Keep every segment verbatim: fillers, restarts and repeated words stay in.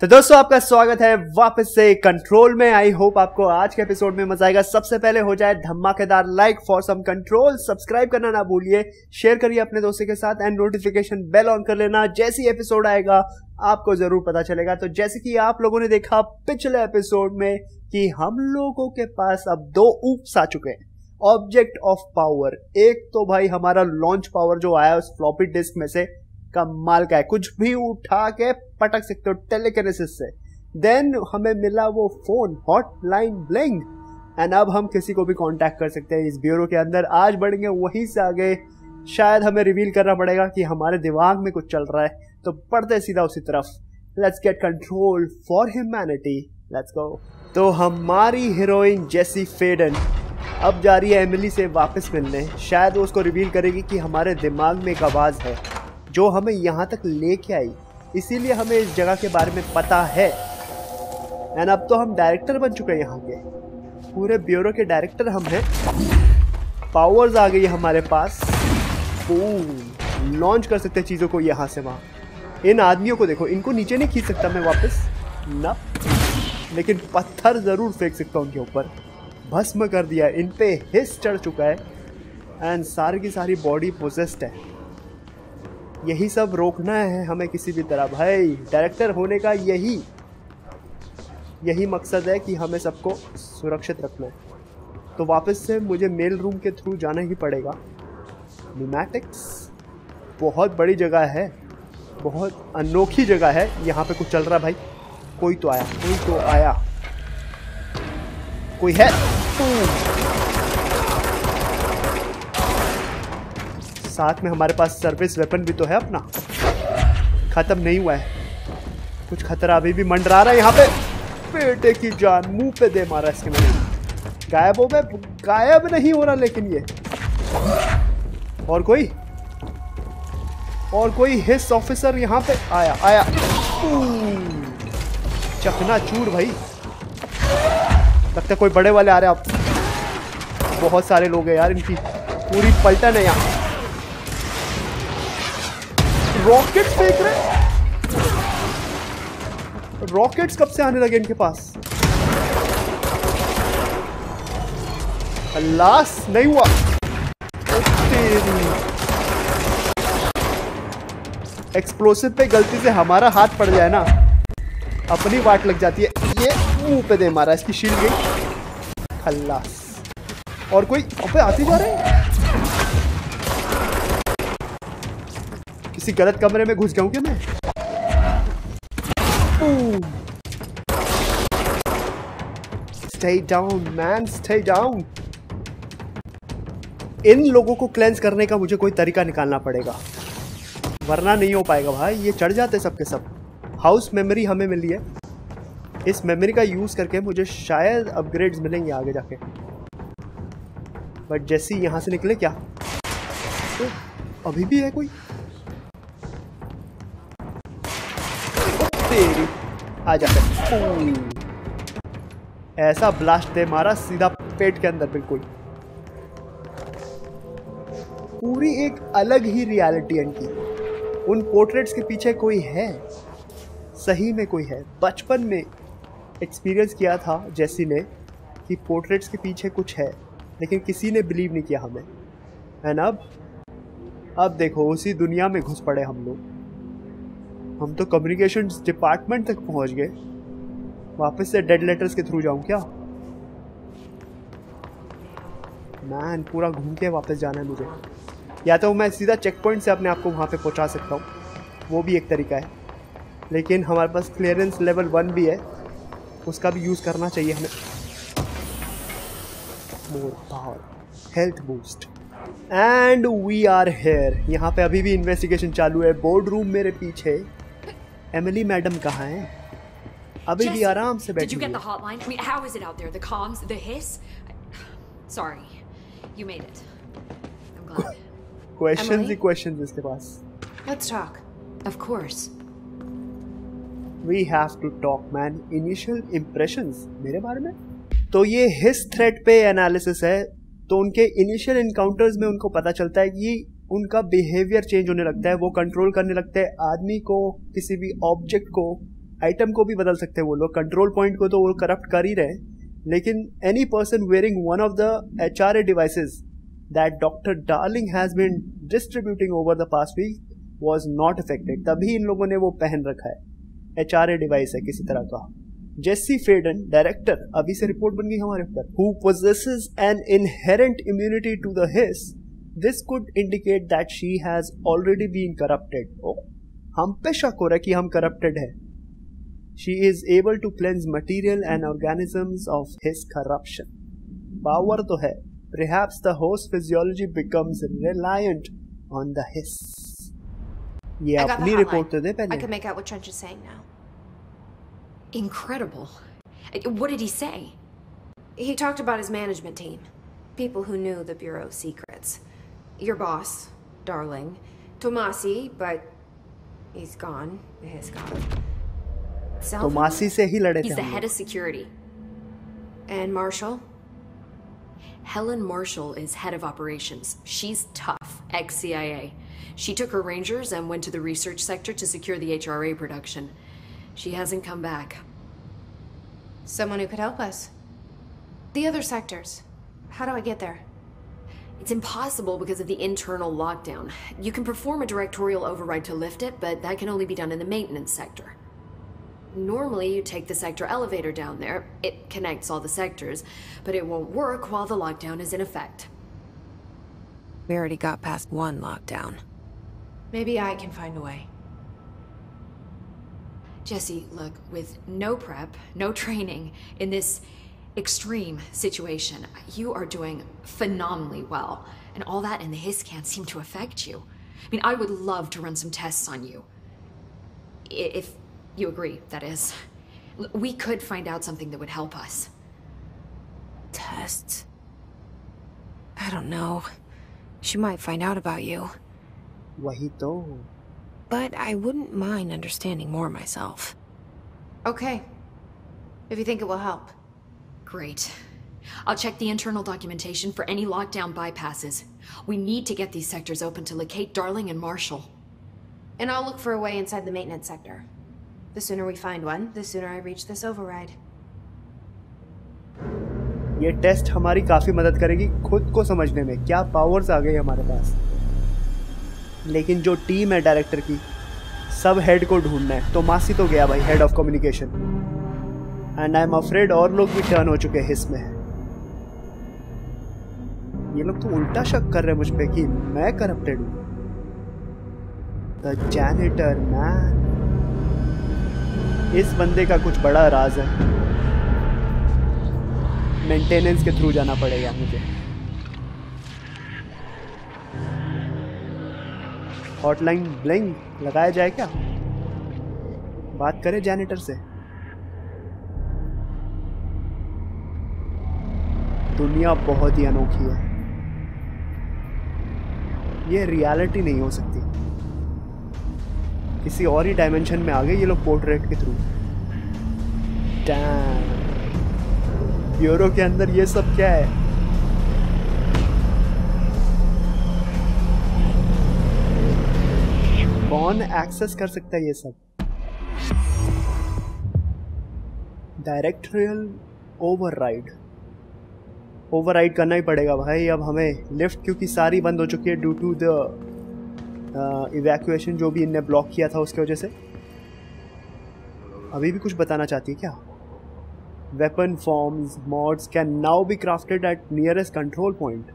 तो दोस्तों आपका स्वागत है वापस से कंट्रोल में। आई होप आपको आज के एपिसोड में मजा आएगा। सबसे पहले हो जाए धमाकेदार like for some control, subscribe करना ना भूलिए, शेयर करिए अपने दोस्तों के साथ एंड नोटिफिकेशन बेल ऑन कर लेना। जैसे ही एपिसोड आएगा आपको जरूर पता चलेगा। तो जैसे कि आप लोगों ने देखा पिछले एपिसोड में कि हम लोगों के पास अब दो ऊप्स आ चुके हैं, ऑब्जेक्ट ऑफ पावर। एक तो भाई हमारा लॉन्च पावर जो आया उस फ्लॉपी डिस्क में से कमाल का है, कुछ भी उठा के पटक सकते हो टेलीकिनेसिस से। देन हमें मिला वो फोन हॉटलाइन ब्लिंग, एंड अब हम किसी को भी कांटेक्ट कर सकते हैं इस ब्यूरो के अंदर। आज बढ़ेंगे वहीं से आगे, शायद हमें रिवील करना पड़ेगा कि हमारे दिमाग में कुछ चल रहा है। तो पढ़ते सीधा उसी तरफ, let's get control for humanity, let's go. तो हमारी हीरोइन जेसी फेडन अब जा रही है एमिली से वापस मिलने। शायद वो उसको रिवील करेगी कि हमारे दिमाग में एक आवाज़ है जो हमें यहाँ तक लेके आई, इसीलिए हमें इस जगह के बारे में पता है। एंड अब तो हम डायरेक्टर बन चुके हैं यहाँ के, पूरे ब्यूरो के डायरेक्टर हम हैं। पावर्स आ गई है हमारे पास, बूम, लॉन्च कर सकते हैं चीज़ों को यहाँ से वहाँ। इन आदमियों को देखो, इनको नीचे नहीं खींच सकता मैं वापस ना, लेकिन पत्थर ज़रूर फेंक सकता हूँ उनके ऊपर। भस्म कर दिया, इन पर हिस चढ़ चुका है एंड सारी की सारी बॉडी पोजेस्ड है। यही सब रोकना है हमें किसी भी तरह भाई, डायरेक्टर होने का यही यही मकसद है कि हमें सबको सुरक्षित रखना है। तो वापस से मुझे मेल रूम के थ्रू जाना ही पड़ेगा। न्यूमैटिक्स बहुत बड़ी जगह है, बहुत अनोखी जगह है। यहाँ पे कुछ चल रहा है भाई, कोई तो आया, कोई तो आया, कोई है। साथ में हमारे पास सर्विस वेपन भी तो है अपना, खत्म नहीं हुआ है। कुछ खतरा अभी भी मंडरा रहा है यहाँ पे। बेटे की जान, मुंह पे दे मारा इसके मैंने, गायब हो गए, गायब नहीं हो रहा। लेकिन ये और कोई और कोई हिस ऑफिसर यहाँ पे आया आया चकनाचूर भाई। लगता है कोई बड़े वाले आ रहे हैं आप। बहुत सारे लोग हैं यार, इनकी पूरी पलटन है यहाँ। रॉकेट फेंक रहे, रॉकेट्स कब से आने लगे इनके पास। लाश नहीं हुआ, एक्सप्लोसिव पे गलती से हमारा हाथ पड़ जाए ना, अपनी वाट लग जाती है। ये मुंह पे दे मारा, इसकी शील्ड गई, खल्लास। और कोई अपने आते जा रहे हैं, किसी गलत कमरे में घुस जाऊं क्या मैं। Stay down, man, stay down. इन लोगों को क्लेंस करने का मुझे कोई तरीका निकालना पड़ेगा, वरना नहीं हो पाएगा भाई। ये चढ़ जाते सबके सब। हाउस मेमोरी हमें मिली है, इस मेमोरी का यूज करके मुझे शायद अपग्रेड्स मिलेंगे आगे जाके। बट जैसे ही यहाँ से निकले क्या, तो अभी भी है कोई। आ जाता ऐसा ब्लास्ट दे मारा सीधा पेट के अंदर, बिल्कुल। पूरी एक अलग ही रियलिटी इनकी। उन पोर्ट्रेट्स के पीछे कोई है, सही में कोई है। बचपन में एक्सपीरियंस किया था जैसी ने कि पोर्ट्रेट्स के पीछे कुछ है, लेकिन किसी ने बिलीव नहीं किया हमें। एंड अब अब देखो उसी दुनिया में घुस पड़े हम लोग। हम तो कम्युनिकेशंस डिपार्टमेंट तक पहुंच गए। वापस से डेड लेटर्स के थ्रू जाऊं क्या मैन, पूरा घूम के वापस जाना है मुझे। या तो मैं सीधा चेक पॉइंट से अपने आप को वहां पे पहुंचा सकता हूं, वो भी एक तरीका है। लेकिन हमारे पास क्लियरेंस लेवल वन भी है, उसका भी यूज़ करना चाहिए हमें। More power, health boost, and we are here. यहाँ पे अभी भी इन्वेस्टिगेशन चालू है। बोर्ड रूम मेरे पीछे। एमिली मैडम कहाँ हैं? अभी भी आराम से बैठी हुई है। क्वेश्चंस ही क्वेश्चंस इसके पास। Let's talk. Of course. We have to talk, man. Initial impressions मेरे बारे में? तो ये हिस थ्रेट पे एनालिसिस है। तो उनके इनिशियल इनकाउंटर्स में उनको पता चलता है कि उनका बिहेवियर चेंज होने लगता है। वो कंट्रोल करने लगते हैं आदमी को, किसी भी ऑब्जेक्ट को, आइटम को भी बदल सकते हैं वो लोग, कंट्रोल पॉइंट को तो वो करप्ट कर ही रहे हैं, लेकिन any person wearing one of the H R A devices that doctor Darling has been distributing over the past week was not affected, तभी इन लोगों ने वो पहन रखा है, एच आर ए डिवाइस है किसी तरह का। जेसी फेडन डायरेक्टर, अभी से रिपोर्ट बन गई हमारे ऊपर, who possesses an inherent immunity to the Hiss, this could indicate that she has already been corrupted. ओ, हम पे शक हो रहा है कि हम करप्टेड है। She is able to cleanse material and organisms of Hiss corruption. Power तो है, perhaps the host physiology becomes reliant on the hiss. ये अपनी रिपोर्ट तो दे पहले। I can make out what Trench is saying now. Incredible. What did he say? He talked about his management team, people who knew the Bureau secrets. Your boss, Darling, Tomassi, but he's gone. He's gone. Tomassi से ही लड़े थे। He's the head of security. And Marshall. Helen Marshall is head of operations. She's tough, ex-C I A. She took her Rangers and went to the research sector to secure the H R A production. She hasn't come back. Someone who could help us. The other sectors. How do I get there? It's impossible because of the internal lockdown. You can perform a directorial override to lift it, but that can only be done in the maintenance sector. Normally, you take the sector elevator down there. It connects all the sectors, but it won't work while the lockdown is in effect. We already got past one lockdown. Maybe I can find a way. Jesse, look, with no prep, no training, in this extreme situation, you are doing phenomenally well. And all that in the Hiss can't seem to affect you. I mean, I would love to run some tests on you. If... you agree, that is. We could find out something that would help us. Tests? I don't know. She might find out about you. Wahito. But I wouldn't mind understanding more myself. Okay. If you think it will help. Great. I'll check the internal documentation for any lockdown bypasses. We need to get these sectors open to locate Darling and Marshall. And I'll look for a way inside the maintenance sector. The sooner we find one, the sooner I reach this override. ये test हमारी काफी मदद करेगी खुद को समझने में, क्या पावर्स आ गई हमारे पास। लेकिन जो टीम है डायरेक्टर की, सब हेड को ढूंढना है। टोमासी तो गया भाई, head of communication, and I am afraid और लोग भी टर्न हो चुके हैं इसमें। ये लोग तो उल्टा शक कर रहे हैं मुझ पर कि मैं करप्टेड हूँ। द जैनिटर मैन, इस बंदे का कुछ बड़ा राज है। मेंटेनेंस के थ्रू जाना पड़ेगा मुझे। हॉटलाइन ब्लिंग लगाया जाए क्या? बात करें जैनिटर से। दुनिया बहुत ही अनोखी है, ये रियलिटी नहीं हो सकती। किसी और ही डायमेंशन में आ गए ये लोग पोर्ट्रेट के थ्रू। डैम, ब्यूरो के अंदर ये सब क्या है? कौन एक्सेस कर सकता है ये सब? डायरेक्टोरियल ओवरराइड, ओवरराइड करना ही पड़ेगा भाई अब हमें। लिफ्ट क्योंकि सारी बंद हो चुकी है due to the evacuation, uh, जो भी इनने ब्लॉक किया था उसकी वजह से। अभी भी कुछ बताना चाहती है क्या? Weapon forms mods can now be crafted at nearest control point,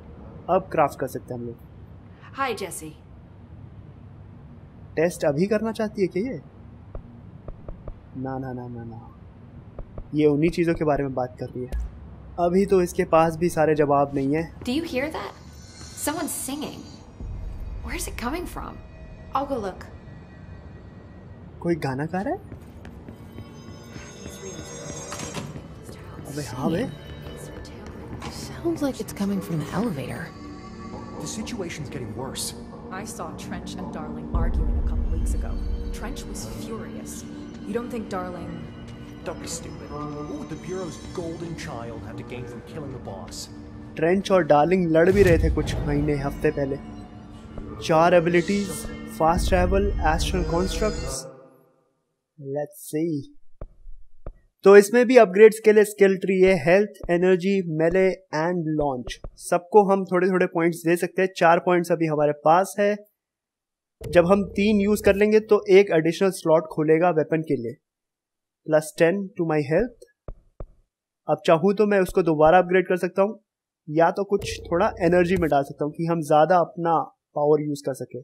अब क्राफ्ट कर सकते हैं हम लोग। हाय जेसी, टेस्ट अभी करना चाहती है क्या ये? ना ना ना ना ना, ये उन्हीं चीज़ों के बारे में बात कर रही है। अभी तो इसके पास भी सारे जवाब नहीं है। Do you hear that? Someone's singing. Where is it coming from? I'll go look. कोई गाना गा रहा है? अबे हाँ बे। Sounds like it's coming from the elevator. The situation's getting worse. I saw Trench and Darling arguing a couple weeks ago. Trench was furious. You don't think Darling? Don't be stupid. What would the Bureau's golden child have to gain from killing the boss? Trench और Darling लड़ भी रहे थे कुछ महीने हफ्ते पहले। चार abilities, fast travel, astral constructs, let's see. तो इसमें भी अपग्रेड्स के लिए स्किल ट्री है, health, energy, melee and launch. सबको हम थोड़े थोड़े पॉइंट्स दे सकते हैं। चार पॉइंट्स अभी हमारे पास है। जब हम तीन यूज कर लेंगे तो एक एडिशनल स्लॉट खुलेगा वेपन के लिए। Plus ten to my health. अब चाहूँ तो मैं उसको दोबारा अपग्रेड कर सकता हूँ, या तो कुछ थोड़ा एनर्जी में डाल सकता हूँ कि हम ज़्यादा अपना पावर यूज़ कर सके।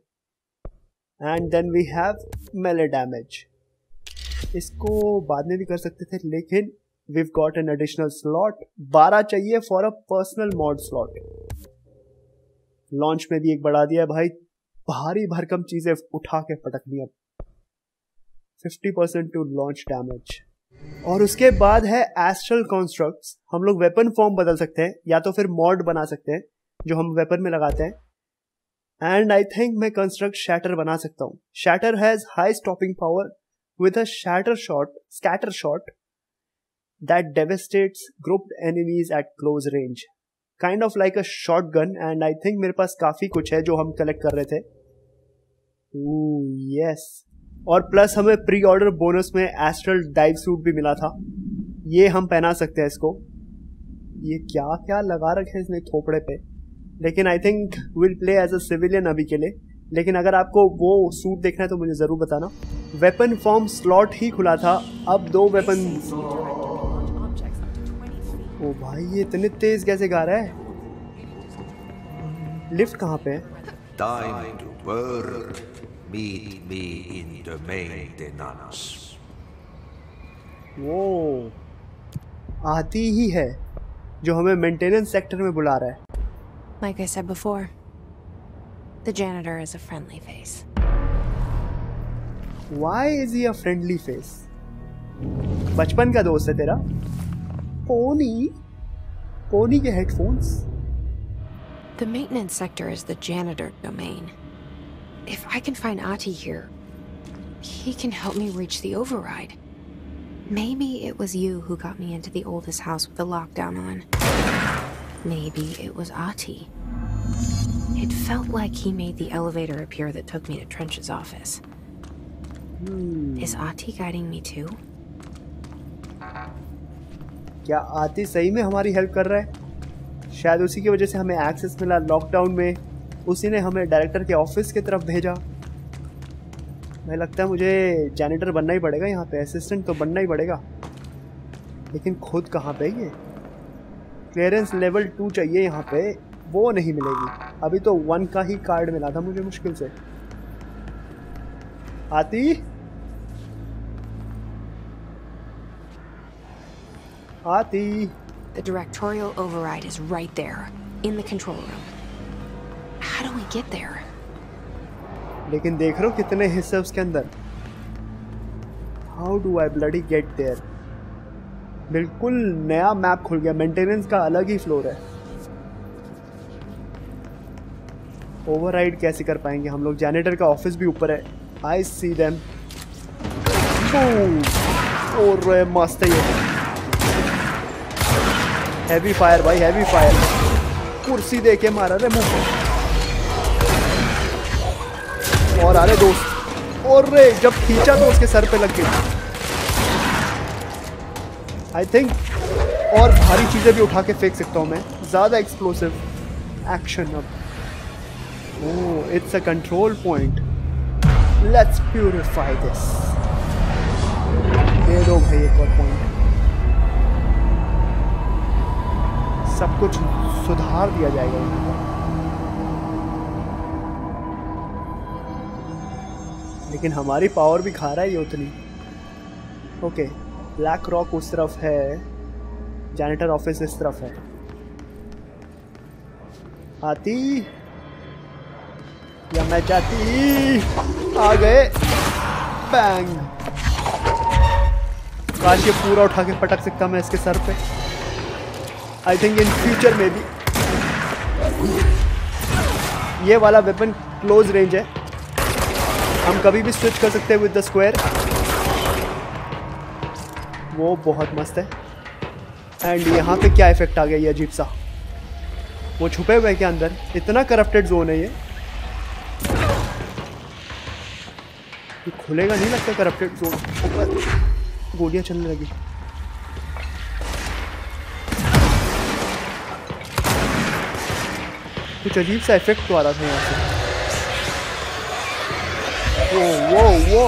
And then we have melee damage. इसको बाद में भी कर सकते थे, लेकिन we got an additional slot. बारह चाहिए for a personal mod slot. Launch में भी एक बढ़ा दिया भाई, भारी भरकम चीज़ें उठा के पटकनी। अब fifty percent to launch damage. और उसके बाद है एस्ट्रल कॉन्स्ट्रक्ट्स। हम लोग वेपन फॉर्म बदल सकते हैं, या तो फिर मॉड बना सकते हैं जो हम वेपन में लगाते हैं। एंड आई थिंक मैं कंस्ट्रक्ट शैटर बना सकता हूँ। Shatter has high stopping power with a shatter shot, scatter shot that devastates grouped enemies at close range, kind of like a shotgun. And I think मेरे पास काफ़ी कुछ है जो हम कलेक्ट कर रहे थे। Ooh, yes. और प्लस हमें प्री ऑर्डर बोनस में एस्ट्रल डाइव सूट भी मिला था, ये हम पहना सकते हैं इसको। ये क्या क्या लगा रखे हैं इसने थोपड़े पे, लेकिन I think will play as a civilian अभी के लिए। लेकिन अगर आपको वो सूट देखना है तो मुझे ज़रूर बताना। वेपन फॉर्म स्लॉट ही खुला था, अब दो वेपन। ओ भाई ये इतने तेज कैसे गा रहा है। लिफ्ट कहाँ पे है? Time to burn. Meet me in the maintenance. वो आती ही है जो हमें मेंटेनेंस सेक्टर में बुला रहा है। Like I said before, the janitor is a friendly face. Why is he a friendly face? बचपन का दोस्त है तेरा पोनी। पोनी के headphones. The maintenance sector is the janitor domain. If I can find Ahti here, he can help me reach the override. Maybe it was you who got me into the oldest house with the lockdown on. Maybe it was Ahti. It felt like he made the elevator appear that took me to Trench's office. Hmm. Is Ahti guiding me too? क्या Ahti सही में हमारी help कर रहा है? शायद उसी की वजह से हमें एक्सेस मिला लॉकडाउन में। उसी ने हमें डायरेक्टर के ऑफिस की तरफ भेजा। मुझे लगता है मुझे जैनिटर बनना ही पड़ेगा, यहाँ पे असिस्टेंट तो बनना ही पड़ेगा। लेकिन खुद कहाँ पे ये? क्लियरेंस लेवल टू चाहिए यहाँ पे, वो नहीं मिलेगी। अभी तो वन का ही कार्ड मिला था मुझे मुश्किल से। Ahti, Ahti. The directorial override is right there in the control room. How do we get there? लेकिन देख रहे हो कितने हिस्से उसके अंदर। How do I bloody get there? बिल्कुल नया मैप खुल गया। मेंटेनेंस का अलग ही फ्लोर है। ओवरराइड कैसे कर पाएंगे हम लोग? जैनिटर का ऑफिस भी ऊपर है। I see them. और मस्त है ये। हैवी फायर भाई, हैवी फायर। कुर्सी दे के मारा रे मुंह पे। और अरे दोस्त, और रे जब खींचा तो उसके सर पे लग गई आई थिंक। और भारी चीज़ें भी उठा के फेंक सकता हूँ मैं, ज़्यादा एक्सप्लोसिव एक्शन। अब Oh, it's a control point. Let's purify this. दे दो भाई एक और पॉइंट। सब कुछ सुधार दिया जाएगा। लेकिन हमारी पावर भी खा रहा है ये उतनी। ओके, ब्लैक रॉक उस तरफ है, जैनिटर ऑफिस इस तरफ है। Ahti या मैं चाहती आ गए। बैंग। काश ये पूरा उठा के पटक सकता मैं इसके सर पे। आई थिंक इन फ्यूचर में भी ये वाला वेपन क्लोज रेंज है, हम कभी भी स्विच कर सकते हैं विद द स्क्वायर। वो बहुत मस्त है। एंड यहाँ पे क्या इफेक्ट आ गया ये अजीब सा? वो छुपे हुए के अंदर इतना करप्टेड जोन है ये। ये खुलेगा नहीं लगता करप्टेड जोन। ऊपर गोलियां चलने लगी। कुछ अजीब सा इफेक्ट तो आ रहा था यहाँ से। वो वो वो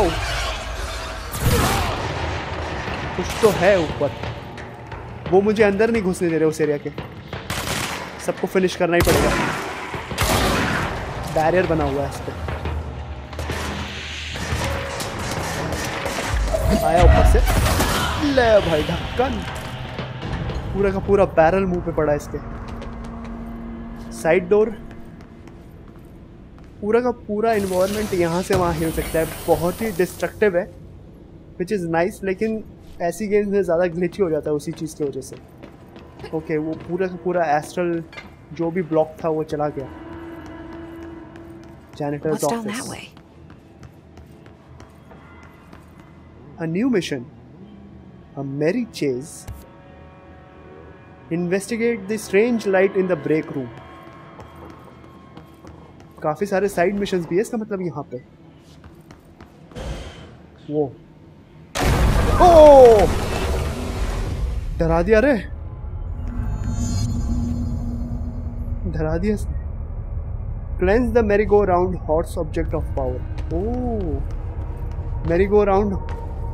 कुछ तो है ऊपर। वो मुझे अंदर नहीं घुसने दे रहे उस एरिया के। सबको फिनिश करना ही पड़ेगा। बैरियर बना हुआ है इस पर। आया ऊपर से, ले भाई ढक्कन। पूरा का पूरा बैरल मुंह पे पड़ा इसके। Side door. पूरा का पूरा इन्वायरमेंट यहाँ से वहाँ हिल सकता है। बहुत ही डिस्ट्रक्टिव है विच इज़ नाइस, लेकिन ऐसी गेम्स में ज़्यादा ग्लिच हो जाता है उसी चीज़ की वजह से। ओके okay, वो पूरा का पूरा एस्ट्रल जो भी ब्लॉक था वो चला गया। Janitor's office. A new mission, A Merry Chase. Investigate the strange light in the break room. काफ़ी सारे साइड मिशंस भी है, इसका मतलब यहाँ पे वो ओ डरा दिया रे, डरा दिया। Cleanse the merry-go-round horse object of power. O merry-go-round।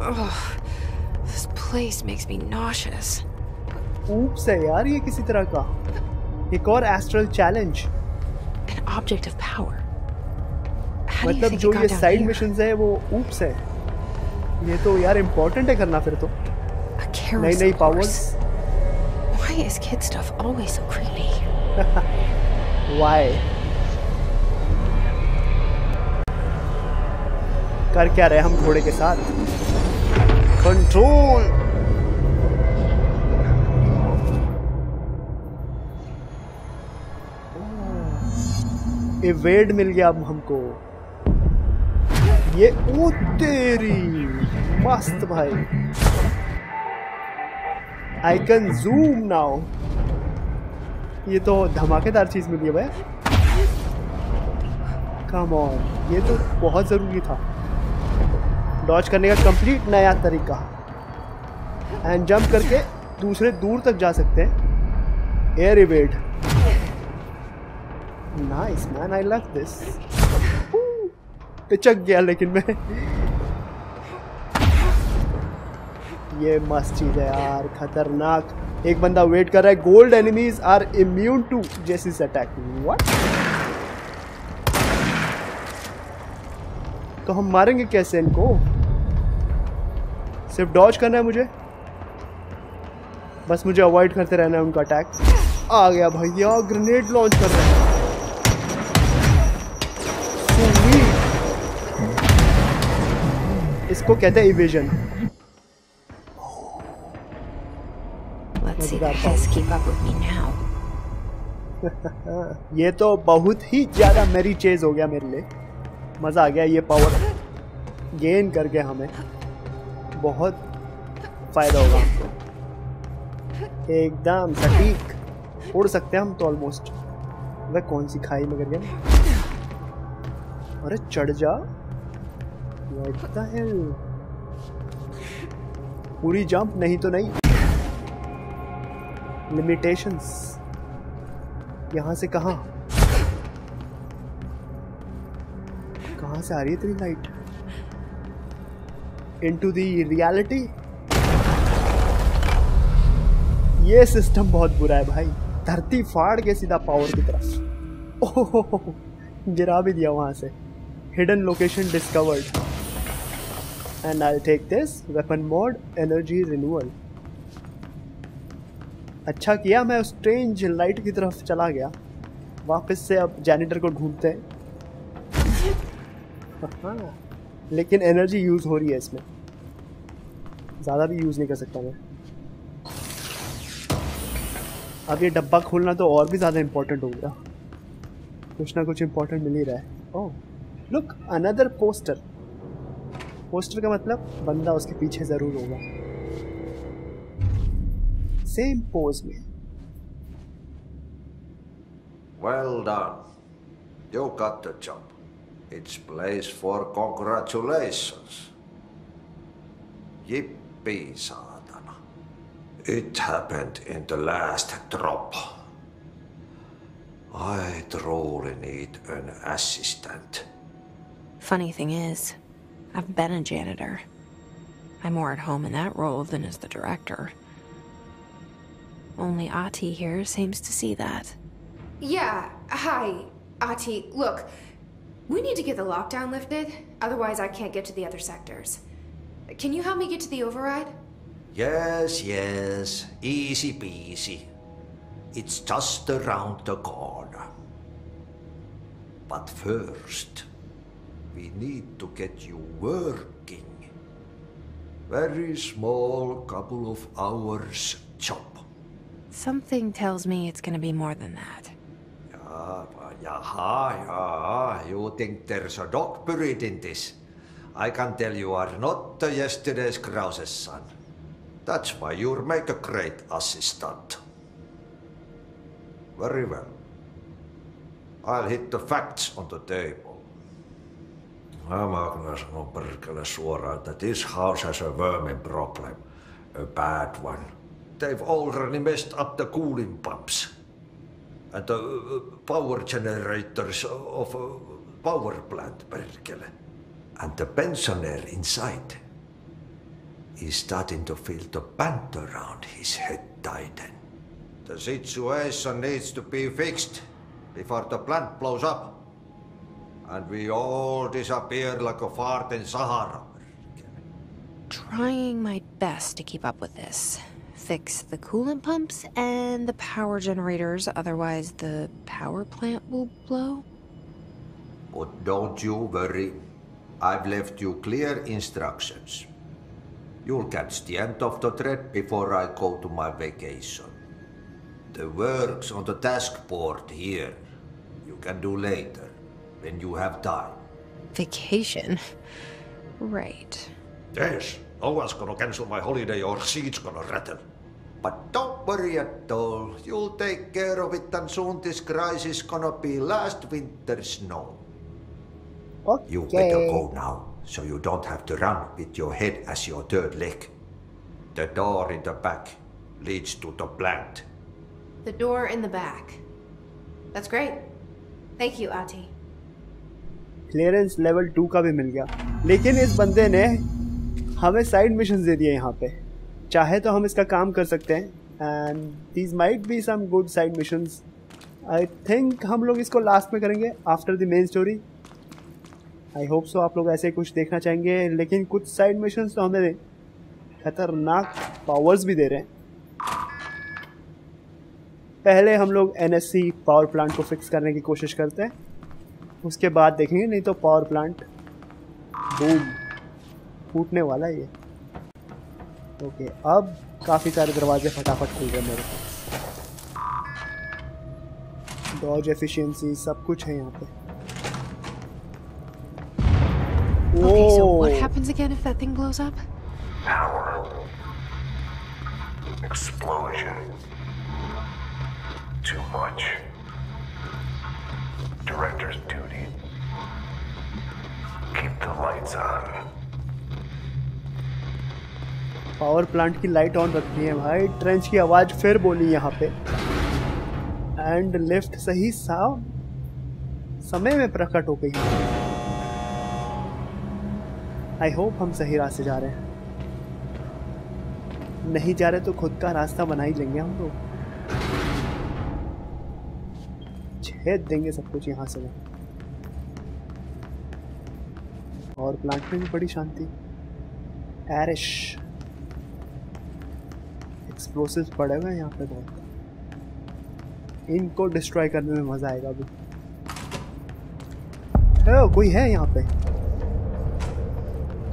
Ugh, this place makes me nauseous. Oops, यार ये किसी तरह का एक और astral challenge. An object of power. मतलब जो ये साइड मिशंस है वो oops है। ये तो यार इम्पोर्टेंट है करना फिर तो। नई नई powers. Why is kid stuff always so creepy? Why? कर क्या रहे हम घोड़े के साथ? कंट्रोल। एवेड मिल गया अब हमको। ये ओ तेरी मस्त भाई। I can zoom now. ये तो धमाकेदार चीज मिली है भाई। कम ऑन, ये तो बहुत जरूरी था। डॉज करने का कंप्लीट नया तरीका। एंड जंप करके दूसरे दूर तक जा सकते हैं। Air evade. Nice man, I love this. पिचक गया लेकिन मैं। ये मस्त चीज है यार, खतरनाक। एक बंदा वेट कर रहा है। Gold enemies are immune to Jesse's attack. What? तो हम मारेंगे कैसे इनको? सिर्फ डॉज करना है मुझे, बस मुझे अवॉइड करते रहना है उनका अटैक। आ गया भैया, ग्रेनेड लॉन्च कर रहे हैं। इसको कहते हैं इवेजन। ये तो बहुत ही ज्यादा मेरी चेज हो गया मेरे लिए। मज़ा आ गया, ये पावर गेन करके हमें बहुत फायदा होगा हमको। एकदम सटीक उड़ सकते हैं हम तो ऑलमोस्ट। वह कौन सी खाई में गिर गया? अरे चढ़ जा। लगता है पूरी जंप नहीं तो नहीं। लिमिटेशंस। यहाँ से कहाँ कहाँ से आ रही है तेरी लाइट? Into the reality? ये सिस्टम बहुत बुरा है भाई। धरती फाड़ के सीधा पावर की तरफ। ओह, गिरा भी दिया वहाँ से। Hidden location discovered. And I'll take this weapon mod energy renewal. अच्छा किया मैं उस strange light की तरफ चला गया। वापस से अब janitor को ढूंढते हैं। लेकिन एनर्जी यूज़ हो रही है इसमें, ज़्यादा भी यूज़ नहीं कर सकता मैं। अब ये डब्बा खोलना तो और भी ज़्यादा इम्पोर्टेंट हो गया। कुछ ना कुछ इम्पोर्टेंट मिल ही रहा है। Oh look, another poster. Poster का मतलब बंदा उसके पीछे ज़रूर होगा। सेम पोज में। Well done. You got the job. It's place for congratulations. Yippee, saatana. It happened in the last drop. I truly need an assistant. Funny thing is, I've been a janitor. I'm more at home in that role than as the director. Only Ahti here seems to see that. Yeah, hi, Ahti. Look, we need to get the lockdown lifted, otherwise I can't get to the other sectors. Can you help me get to the override? Yes, yes. Easy peasy. It's just around the corner. But first, we need to get you working. Very small couple of hours job. Something tells me it's gonna be more than that. Yeah, yeah, yeah. You think there's a dog buried in this? I can tell you are not yesterday's Krause's son. That's why you're made a great assistant. Very well. I'll hit the facts on the table. Mä sanon perkele suoraan, että this house has a vermin problem. A bad one. They've already messed up the cooling pumps. And the power generators of a power plant, perkele. And the pensioner inside is starting to feel the band around his head tighten. The situation needs to be fixed before the plant blows up. And we all disappear like a fart in Sahara. Trying my best to keep up with this. Fix the coolant pumps and the power generators, otherwise the power plant will blow. But don't you worry. I've left you clear instructions. You'll catch the end of the thread before I go to my vacation. The work's on the task board here. You can do later, when you have time. Vacation? Right. Yes, no one's gonna cancel my holiday or seats gonna rattle. But don't worry at all. You'll take care of it, and soon this crisis gonna be last winter's snow. Okay. You better go now, so you don't have to run with your head as your third leg. The door in the back leads to the plant. The door in the back. That's great. Thank you, Ahti. Clearance level two का भी मिल गया, लेकिन इस बंदे ने हमें side missions दे दिए यहाँ पे. चाहे तो हम इसका काम कर सकते हैं. And these might be some good side missions. I think हम लोग इसको लास्ट में करेंगे after the main story. I hope so आप लोग ऐसे कुछ देखना चाहेंगे. लेकिन कुछ साइड मिशंस तो हमें खतरनाक पावर्स भी दे रहे हैं. पहले हम लोग एनएससी पावर प्लांट को फिक्स करने की कोशिश करते हैं, उसके बाद देखेंगे. नहीं तो पावर प्लांट बूम फूटने वाला है ये. ओके, अब काफ़ी सारे दरवाजे फटाफट खुल गए मेरे पास. डॉज एफिशिएंसी सब कुछ है यहाँ पे. Okay, so what happens again if that thing blows up? Power. Explosion. Too much. Director's duty. Keep the lights on. Power plant की लाइट ऑन रखनी है भाई. ट्रेंच की आवाज फिर बोली यहाँ पे. एंड लिफ्ट सही सा समय में प्रकट हो गई. आई होप हम सही रास्ते जा रहे हैं. नहीं जा रहे तो खुद का रास्ता बना ही लेंगे हम लोग. छेद देंगे सब कुछ यहाँ से. और प्लांट में भी बड़ी शांति. एरिश एक्सप्लोसिव पड़े हुए हैं यहाँ पे बहुत. इनको डिस्ट्रॉय करने में मजा आएगा. अभी ओ कोई है यहाँ पे.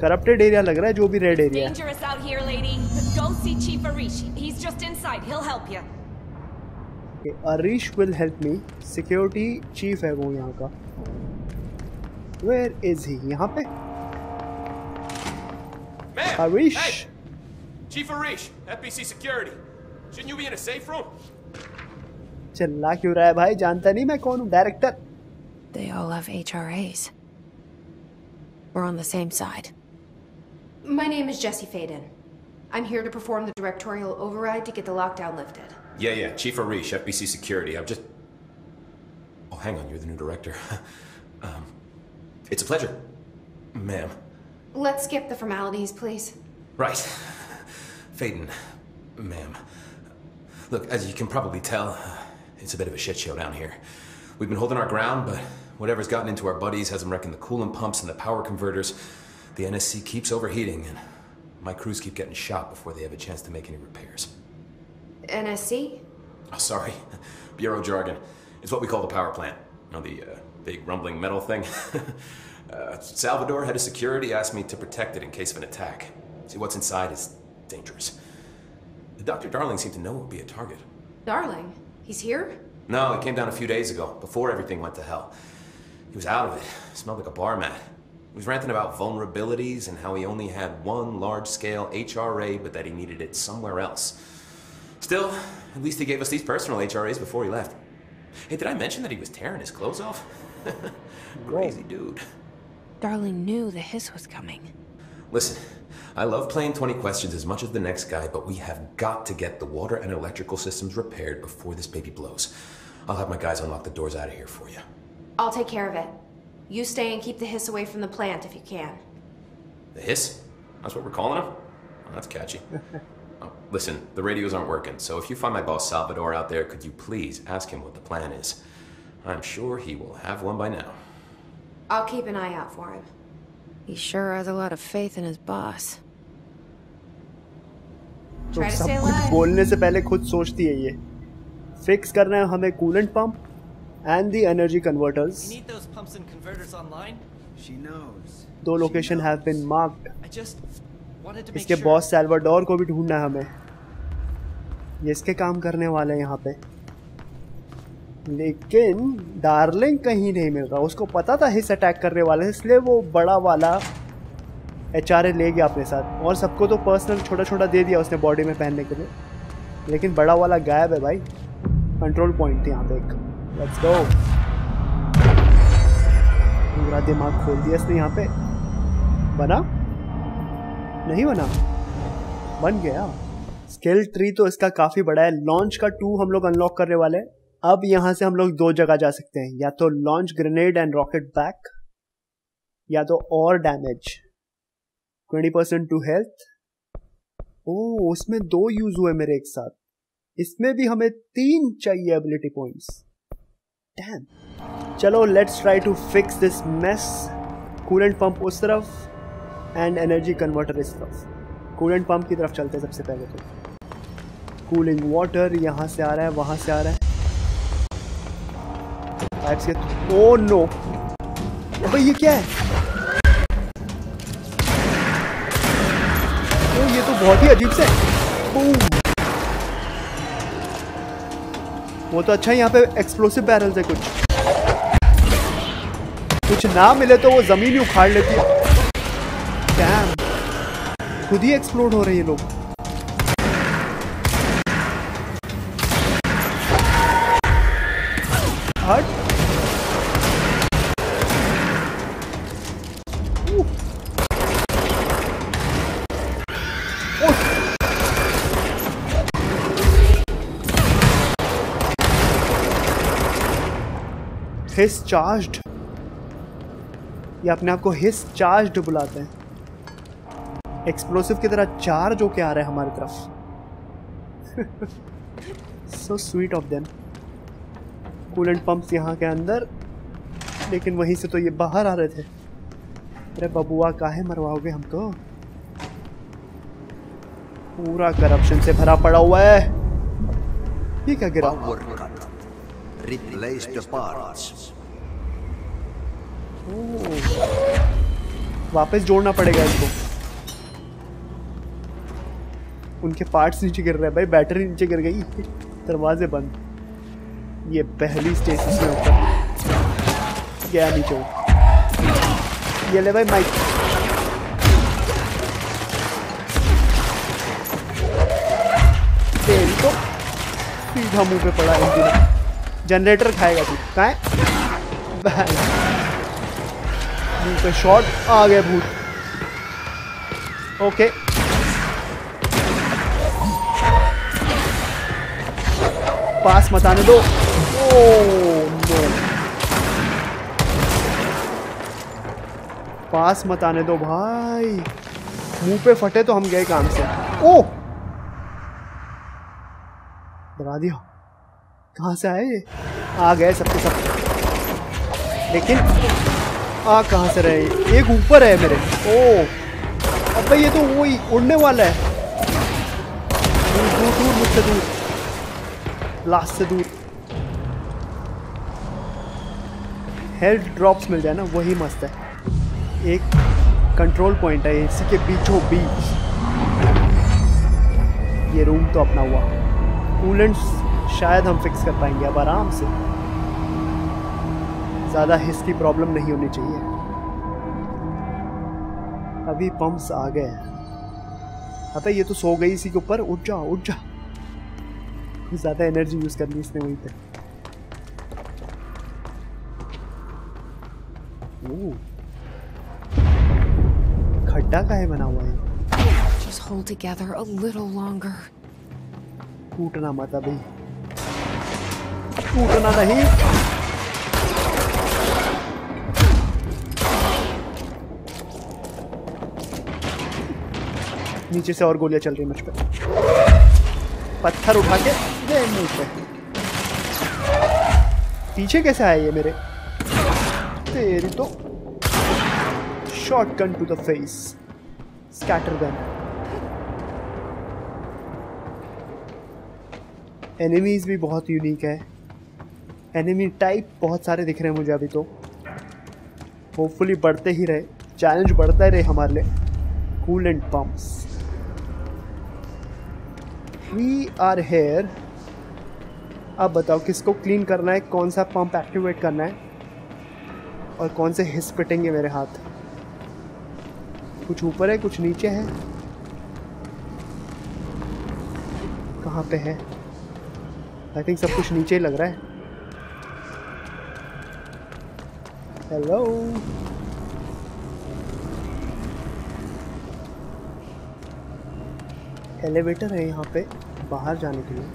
करप्टेड एरिया लग रहा है जो भी red area. Dangerous out here lady. Go see chief Arish. He is just inside. He will help you. Okay, Arish will help me. Security chief है वो यहां का. Where is he? यहां पे Arish. Chief Arish, FBC security. Shouldn't you be in a safe room? चिल्ला क्यों रहा है भाई? जानता नहीं मैं कौन हूं? Director. They all have HRs. We're on the same side. My name is Jesse Faden. I'm here to perform the Directorial Override to get the lockdown lifted. Yeah, yeah. Chief Arish, F B C Security. I'm just... Oh, hang on. You're the new director. um, it's a pleasure, ma'am. Let's skip the formalities, please. Right. Faden, ma'am. Look, as you can probably tell, it's a bit of a shit show down here. We've been holding our ground, but whatever's gotten into our buddies has them wrecking the coolant pumps and the power converters. The N S C keeps overheating, and my crews keep getting shot before they have a chance to make any repairs. N S C? Oh, sorry. Bureau jargon. It's what we call the power plant. You know, the uh, big rumbling metal thing? uh, Salvador, head of security, asked me to protect it in case of an attack. See, what's inside is dangerous. The Doctor Darling seemed to know it would be a target. Darling? He's here? No, he came down a few days ago, before everything went to hell. He was out of it. It smelled like a bar mat. He was ranting about vulnerabilities and how he only had one large-scale H R A, but that he needed it somewhere else. Still, at least he gave us these personal H R As before he left. Hey, did I mention that he was tearing his clothes off? Crazy dude. Darling knew the hiss was coming. Listen, I love playing twenty questions as much as the next guy, but we have got to get the water and electrical systems repaired before this baby blows. I'll have my guys unlock the doors out of here for you. I'll take care of it. You stay and keep the hiss away from the plant if you can. The hiss? That's what we're calling him? Well, that's catchy. Oh, listen, the radios aren't working, so if you find my boss Salvador out there, could you please ask him what the plan is? I'm sure he will have one by now. I'll keep an eye out for him. He sure has a lot of faith in his boss. तो सब कुछ बोलने से पहले खुद सोचती है ये. Fix करना है हमें coolant pump and the energy converters. You need those pumps and converters online. She knows. दो location have been marked. I just wanted to make sure. इसके बॉस सैल्वाडोर को भी ढूंढना है हमें. ये इसके काम करने वाले हैं यहाँ पे. लेकिन डार्लिंग कहीं नहीं मिल रहा. उसको पता था हिस अटैक करने वाले हैं, इसलिए वो बड़ा वाला एच आर ए ले गया अपने साथ. और सबको तो पर्सनल छोटा छोटा दे दिया उसने बॉडी में पहनने के लिए, लेकिन बड़ा वाला गायब है भाई. कंट्रोल पॉइंट थे यहाँ पे एक. Let's go. पूरा दिमाग खोल दिया इसने यहाँ पे. बना नहीं, बना बन गया. स्किल ट्री तो इसका काफ़ी बड़ा है. लॉन्च का टू हम लोग अनलॉक करने वाले हैं. अब यहाँ से हम लोग दो जगह जा सकते हैं, या तो launch grenade and rocket back, या तो और damage twenty percent to health. Oh, उसमें दो यूज हुए मेरे एक साथ. इसमें भी हमें तीन चाहिए एबिलिटी पॉइंट्स. डैम. चलो let's try to fix this mess. Coolant pump उस तरफ एंड एनर्जी कन्वर्टर इस तरफ. कूलेंट पंप की तरफ चलते हैं सबसे पहले. तो कूलिंग वाटर यहाँ से आ रहा है, वहाँ से आ रहा है. ओ नो, भाई ये क्या है? ओ, ये तो बहुत ही अजीब से. वो तो अच्छा है यहाँ पे एक्सप्लोसिव बैरल्स है. कुछ कुछ ना मिले तो वो जमीन ही उखाड़ लेती है. डैम, खुद ही एक्सप्लोड हो रहे हैं लोग. हट. Hiss charged. ये अपने आप को हिस चार्ज्ड बुलाते हैं. एक्सप्लोसिव की तरह चार्ज होके आ रहा है हमारी तरफ. So sweet of them. Coolant pumps यहाँ के अंदर, लेकिन वहीं से तो ये बाहर आ रहे थे. अरे बबुआ, काहे मरवाओगे हमको? पूरा करप्शन से भरा पड़ा हुआ है. ये क्या गिरा? Replace the parts. वापस जोड़ना पड़ेगा इसको. उनके पार्ट्स नीचे गिर रहे हैं भाई. बैटरी नीचे गिर गई. दरवाजे बंद. ये पहली स्टेशन में ऊपर गया नीचे. ये ले भाई माइक. तेल तो सीधा मुंह पे पड़ा है. जनरेटर खाएगा तू. कहाँ है? भूत का शॉट आ गया भूत। ओके पास मत आने दो। ओ नो पास मत आने दो भाई, मुंह पे फटे तो हम गए काम से। ओ डरा दिया, कहाँ से आए ये? आ गए सबके सब, लेकिन आ कहाँ से रहे? एक ऊपर है मेरे। ओ अब भाई ये तो वो ही उड़ने वाला है। दूर दूर दूर मुझसे दूर, लास्ट से दूर। हेल्थ ड्रॉप्स मिल जाए ना वही मस्त है। एक कंट्रोल पॉइंट है इसी के बीचों बीच। ये रूम तो अपना हुआ, कूलेंट्स शायद हम फिक्स कर पाएंगे अब आराम से। ज़्यादा हिस की प्रॉब्लम नहीं होनी चाहिए। अभी पंप्स आ गए। अबे ये तो सो गई इसी के ऊपर। उठ जा उठ जा, ज़्यादा एनर्जी यूज़ करनी इसने वहीं पे। खड्डा का है बना हुआ है। Just hold together a little longer. टूटना मत अभी, टूटना नहीं। नीचे से और गोलियां चल रही मुझ पर। पत्थर उठा के दे मुझ पे। पीछे कैसे आए ये मेरे? तेरी तो shotgun to the face, scatter gun. Enemies भी बहुत यूनिक है, एनिमी टाइप बहुत सारे दिख रहे हैं मुझे अभी तो। होपफुली बढ़ते ही रहे, चैलेंज बढ़ता ही रहे हमारे लिए। Coolant pumps. We are here. अब बताओ किसको क्लीन करना है, कौन सा पंप एक्टिवेट करना है और कौन से हिस पिटेंगे मेरे हाथ। कुछ ऊपर है कुछ नीचे है, कहाँ पे है? आई थिंक सब कुछ नीचे ही लग रहा है। हेलो एलिवेटर है यहाँ पे बाहर जाने के लिए।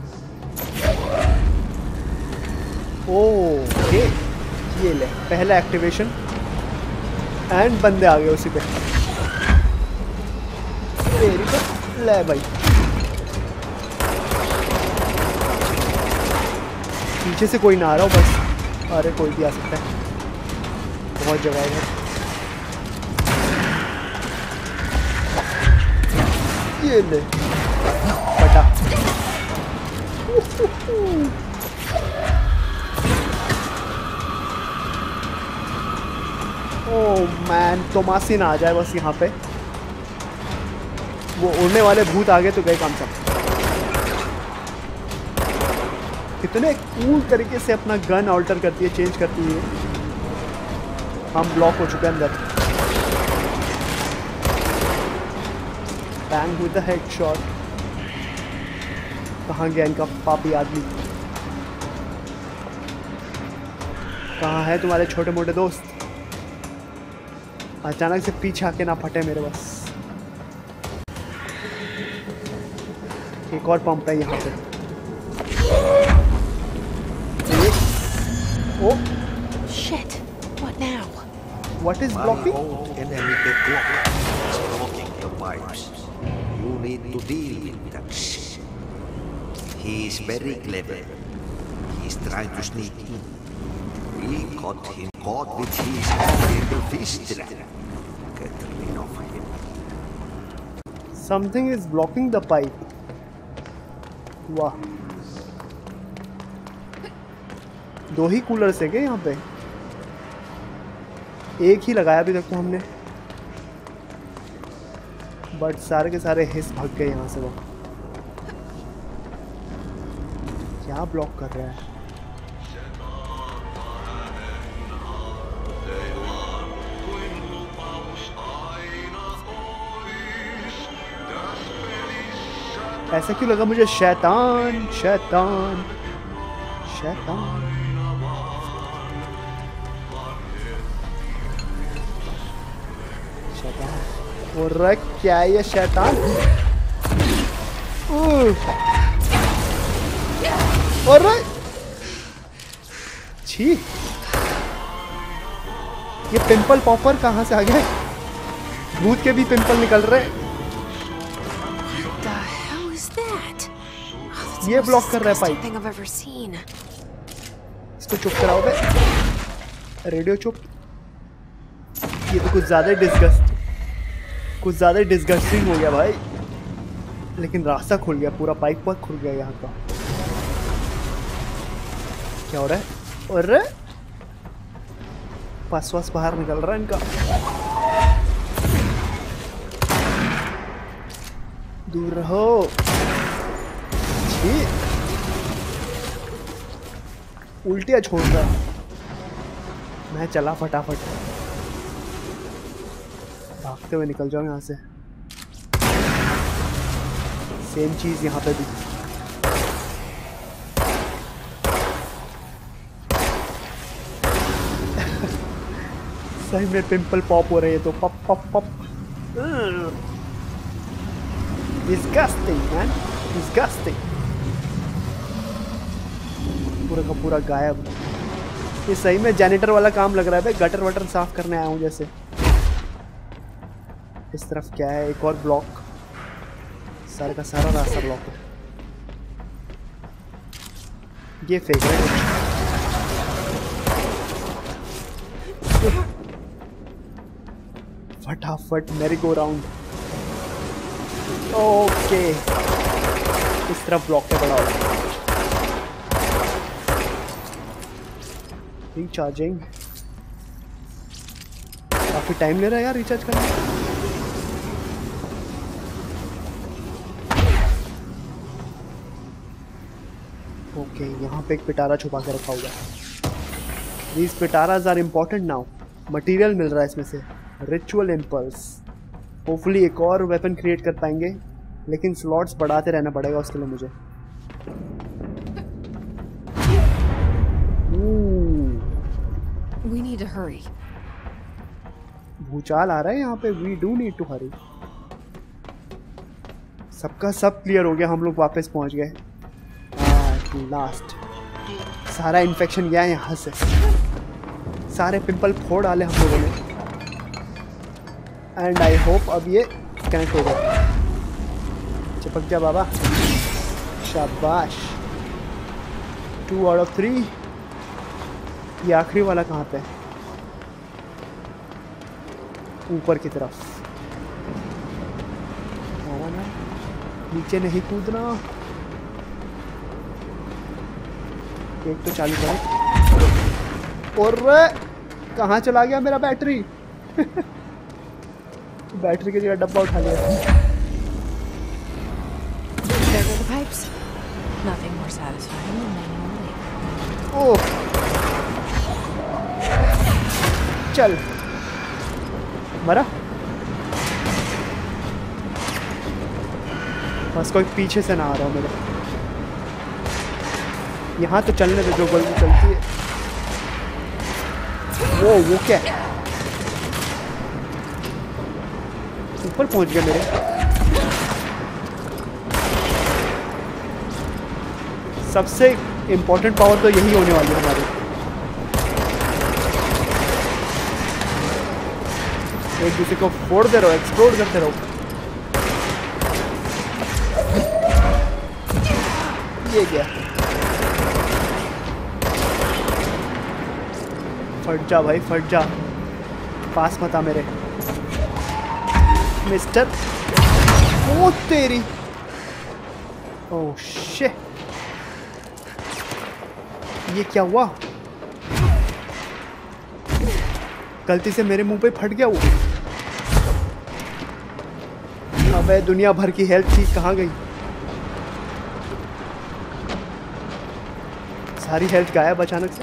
ओके ये ले पहला एक्टिवेशन एंड बंदे आ गए उसी पे। ले भाई पीछे से कोई ना आ रहा हो बस। अरे कोई भी आ सकता है, बहुत जगह है। ये ले पटा। ओह मैन, तोमासी ना आ जाए बस यहाँ पे। वो उड़ने वाले भूत आ गए तो गए काम से। कितने कूल तरीके से अपना गन ऑल्टर करती है, चेंज करती है। हम ब्लॉक हो चुके हैं अंदर। Bang with the head shot. कहाँ गया इनका पापी आदमी? कहाँ है तुम्हारे छोटे मोटे दोस्त? अचानक से पीछे आके ना फटे मेरे बस। एक और पंप है यहाँ पे। Oh shit! What now? What is blocking? One old enemy block is blocking your pipes. You need to deal with that shit. He is very clever. He is trying to sneak in. We got him caught with his little fist trap. Get rid of him. Something is blocking the pipe. Wow. दो ही cooler से गए यहाँ पे, एक ही लगाया अभी तक तो हमने, बट सारे के सारे हिस भाग गए यहाँ से। वो क्या ब्लॉक कर रहा है? ऐसा क्यों लगा मुझे? शैतान शैतान शैतान। और रख क्या है ये शैतान। और छी ये पिंपल पॉपर कहाँ से आ गया? भूत के भी पिंपल निकल रहे। ये ब्लॉक कर रहा है पाइप। इसको चुप कराओ बे। रेडियो चुप। ये तो कुछ ज्यादा डिस्गस्ट कुछ ज्यादा डिस्गस्टिंग हो गया भाई। लेकिन रास्ता खुल गया, पूरा पाइप पर खुल गया यहाँ का। क्या हो रहा है? और पासवास बाहर निकल रहा है इनका। दूर रहो। उल्टियाँ छोड़ रहा। मैं चला फटाफट, भागते हुए निकल जाऊँ यहाँ से। सेम चीज यहाँ पे भी। सही में पिंपल पॉप हो रहे हैं तो पप पप पप। Disgusting man, disgusting. पूरा का पूरा गायब। ये सही में जैनिटर वाला काम लग रहा है भाई। गटर वटर साफ करने आया हूँ जैसे। इस तरफ क्या है? एक और ब्लॉक। सारे का सारा रास्ता ब्लॉक है। ये फेंक रहे हैं। फटाफट मेरी गो राउंड। ओके इस तरफ ब्लॉक है बड़ा। रिचार्जिंग काफी टाइम ले रहा है यार रिचार्ज करने। ओके यहाँ पे एक पिटारा छुपा के रखा हुआ है। दीज पिटाराज आर इम्पोर्टेंट नाउ। मटेरियल मिल रहा है इसमें से। Ritual impulse. होपफुली एक और वेपन क्रिएट कर पाएंगे, लेकिन स्लॉट्स बढ़ाते रहना पड़ेगा उसके लिए मुझे। We need to hurry. भूचाल आ रहा है यहाँ पे। We do need to hurry. सबका सब क्लियर हो गया, हम लोग वापस पहुँच गए। At last. सारा इन्फेक्शन गया है यहाँ से। सारे पिंपल फोड़ डाले हम लोगों ने। एंड आई होप अब ये कनेक्ट हो गया। चिपक जा बाबा, शाबाश। Two out of three. ये आखिरी वाला कहाँ पे है? ऊपर की तरफ। नीचे नहीं कूदना। एक तो चालू करो। और कहाँ चला गया मेरा बैटरी? बैटरी की जगह डब्बा उठा लिया। ओह चल मरा। बस कोई पीछे से ना आ रहा हो मेरे। यहाँ तो चलने में जो गलती चलती है। वो वो क्या है? ऊपर पहुँच गया मेरे। सबसे इम्पोर्टेंट पावर तो यही होने वाली है हमारी। एक दूसरे को फोड़ते रहो, एक्सप्लोर करते रहो। ये क्या? फट जा भाई फट जा। पास मत आ मेरे मिस्टर। ओ तेरी। Oh shit. ये क्या हुआ? गलती से मेरे मुंह पे फट गया वो। अबे दुनिया भर की हेल्थ ठीक कहाँ गई? सारी हेल्थ गायब अचानक से।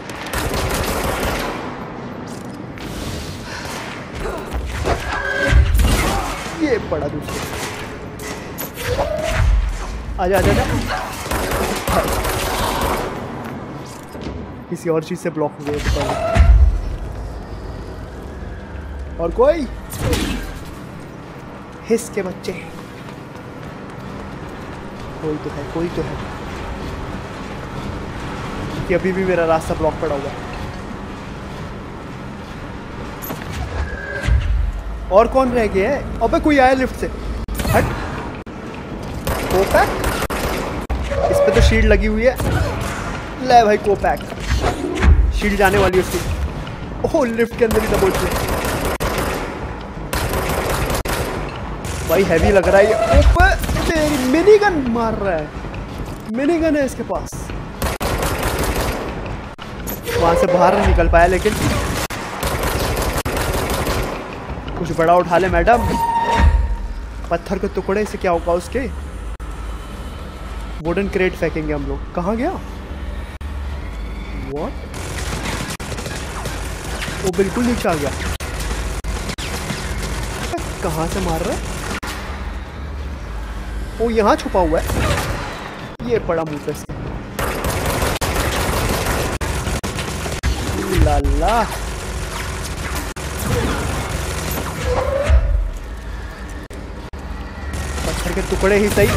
ये पड़ा दूसरे। आजा आजा आजा। किसी और चीज से ब्लॉक हो गया। और कोई हिस के बच्चे। कोई तो है, कोई तो है कि अभी भी मेरा रास्ता ब्लॉक पड़ा हुआ है। और कौन रह गया है? अबे कोई आया लिफ्ट से, हट। कोपैक, इस पे तो शील्ड लगी हुई है। ले भाई कोपैक, शील्ड जाने वाली है उसकी। ओह लिफ्ट के अंदर ही दबोच ले भाई। हैवी लग रहा है ये। ऊपर मिनी गन मार रहा है, मिनी गन है इसके पास। वहां से बाहर नहीं निकल पाया, लेकिन कुछ बड़ा उठा ले मैडम। पत्थर के टुकड़े से क्या होगा उसके? वुडन क्रेट फेंकेंगे हम लोग। कहाँ गया? व्हाट? वो बिल्कुल नीचे आ गया। कहाँ से मार रहा है? वो यहाँ छुपा हुआ है। ये पड़ा मुँह पे इसके। लाला पत्थर के टुकड़े ही सही,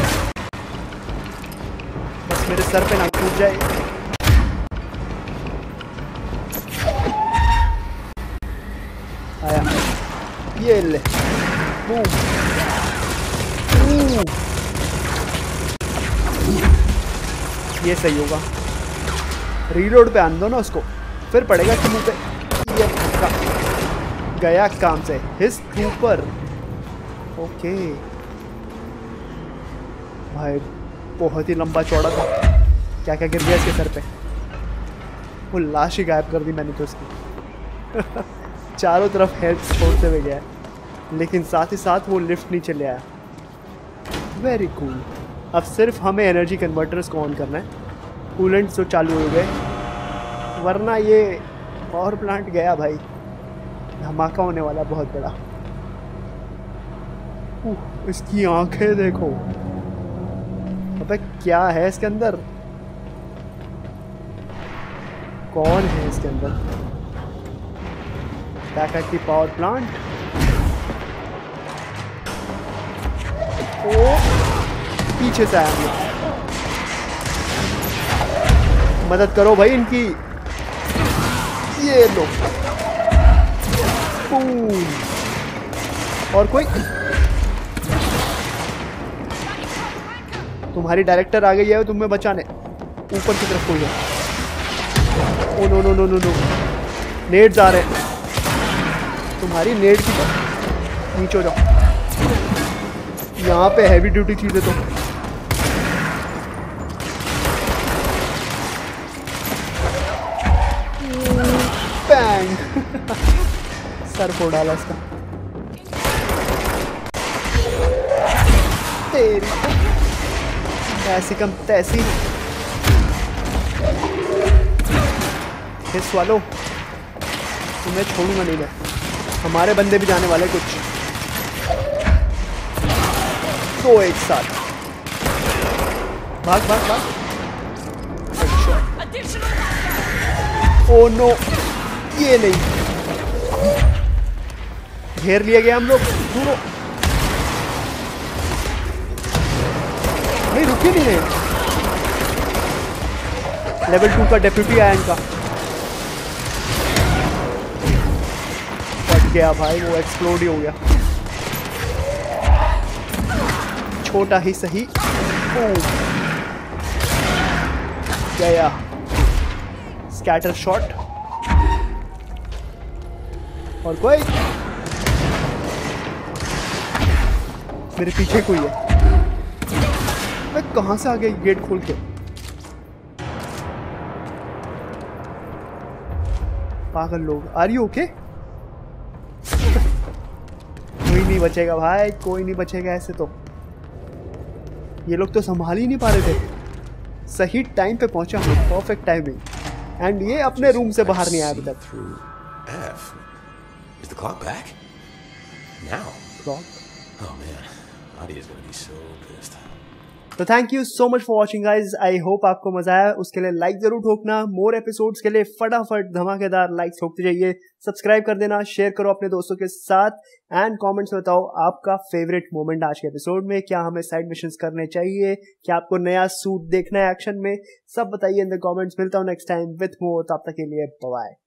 बस मेरे सर पे ना टूट जाए। आया ये ले। बूम बूम, ये सही होगा। रीलोड पे आने दो ना उसको, फिर पड़ेगा कि मुँह पे। ये का, गया काम से हिस ऊपर। ओके भाई बहुत ही लंबा चौड़ा था। क्या क्या गिर गया इसके सर पे? वो लाश ही गायब कर दी मैंने तो उसकी। चारों तरफ हेल्थ छोड़ते हुए गया, लेकिन साथ ही साथ वो लिफ्ट नीचे ले आया। Very cool. अब सिर्फ हमें एनर्जी कन्वर्टर्स को ऑन करना है। कूलेंट्स तो चालू हो गए, वरना ये पावर प्लांट गया भाई। धमाका होने वाला बहुत बड़ा। उह, इसकी आंखें देखो। अबे क्या है इसके अंदर? कौन है इसके अंदर? टाटा की पावर प्लांट। ओ पीछे से आया हम। मदद करो भाई इनकी। ये लो। और कोई? तुम्हारी डायरेक्टर आ गई है तुम्हें बचाने। ऊपर की तरफ कोई है? Oh no no no no no, नेट जा रहे हैं तुम्हारी। नेट की तरफ नीचे हो जाओ। यहाँ पे हैवी ड्यूटी चीजें तो सर फोड़ डाला इसका। तेरी ऐसी कम तैसी। हिस वालों तुम्हें छोड़ूंगा नहीं मैं। हमारे बंदे भी जाने वाले कुछ तो एक साथ। भाग भाग भाग। अच्छा। ओ नो, ये नहीं। घेर लिया गया हम लोग। दूरो नहीं, रुके नहीं रहे। लेवल टू का डेप्यूटी आया इनका। फट गया भाई वो, एक्सप्लोड ही हो गया। छोटा ही सही। ओ गया स्कैटर शॉट। और कोई? मेरे पीछे कोई है। मैं कहाँ से आ गया गेट खोल के? पागल लोग। Are you okay? कोई नहीं बचेगा भाई, कोई नहीं बचेगा। ऐसे तो ये लोग तो संभाल ही नहीं पा रहे थे। सही टाइम पे पहुंचा हूँ, परफेक्ट टाइमिंग। एंड ये अपने रूम से बाहर नहीं आया अभी तक। Is the clock back? Now? Clock? Oh man, Ahti is gonna be so pissed. तो thank you so much for watching guys, I hope आपको मजा आया। उसके लिए लाइक जरूर ठोकना, मोर एपिसोड्स के लिए फटाफट धमाकेदार लाइक्स ठोकते जाइए, सब्सक्राइब कर देना, शेयर करो अपने दोस्तों के साथ, एंड कमेंट्स में बताओ आपका फेवरेट मोमेंट आज के एपिसोड में, क्या हमें साइड मिशंस करने चाहिए, क्या आपको नया सूट देखना है एक्शन में, सब बताइए इन द कॉमेंट्स। मिलता हूँ नेक्स्ट टाइम विथ मोर, तब तक के लिए बाय।